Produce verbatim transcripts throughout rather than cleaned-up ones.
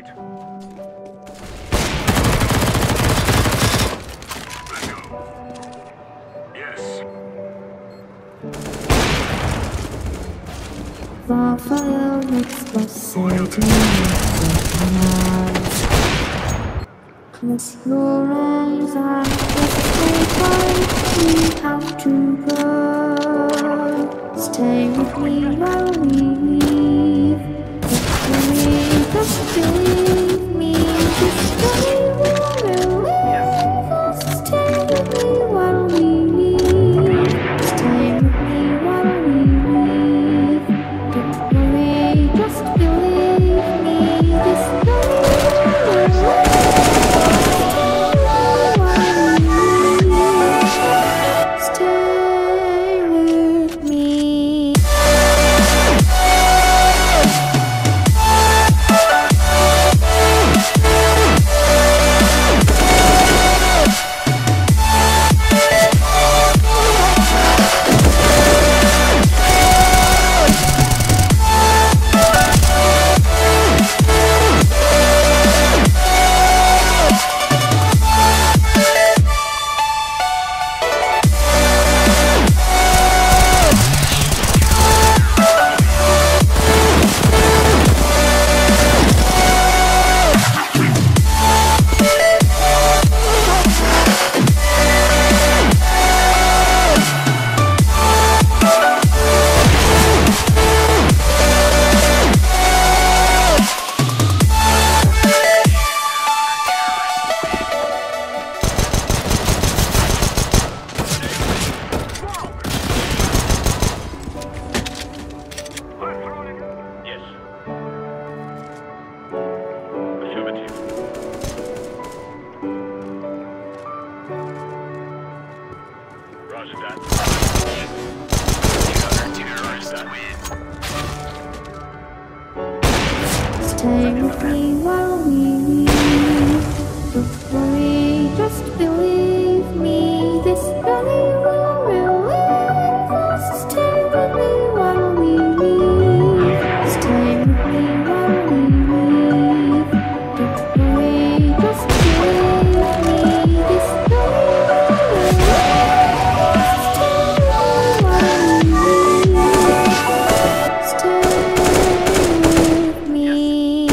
grenade. Let's go. Yes. Rafael makes us sad. Close your eyes and just remind me how to go. Stay with me while we leave. Just leave me, just stay warm and stay with me while we leave. Stay with me while we leave. Don't worry, just believe me. Just stay with me while we leave. Stay with me. Stay with me while we leave. Don't worry, just believe me. This valley will relieve us. Stay with me while we leave. Stay with me while we leave. Don't worry, just believe me. This valley will relieve us. Stay with me while we leave. Stay with me.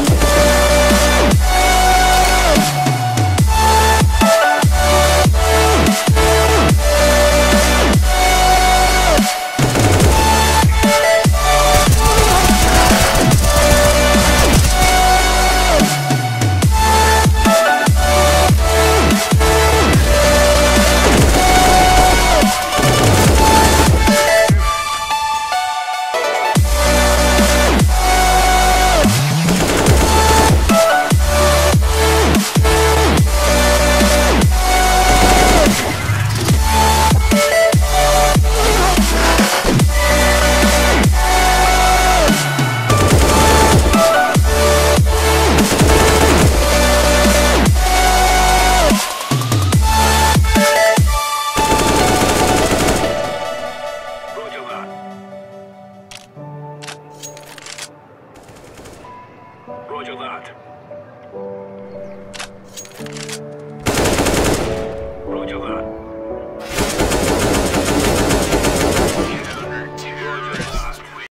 Roger that.